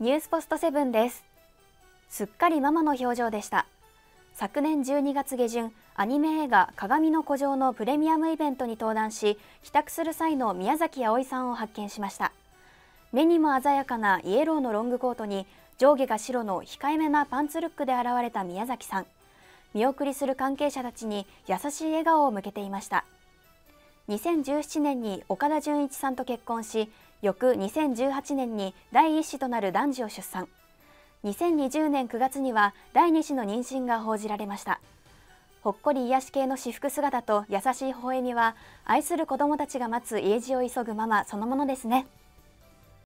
ニュースポストセブンです。すっかりママの表情でした。昨年12月下旬、アニメ映画「鏡の古城」のプレミアムイベントに登壇し、帰宅する際の宮崎あおいさんを発見しました。目にも鮮やかなイエローのロングコートに上下が白の控えめなパンツルックで現れた宮崎さん。見送りする関係者たちに優しい笑顔を向けていました。2017年に岡田准一さんと結婚し、翌2018年に第1子となる男児を出産。2020年9月には第2子の妊娠が報じられました。ほっこり癒し系の私服姿と優しい微笑みは、愛する子どもたちが待つ家路を急ぐママそのものですね。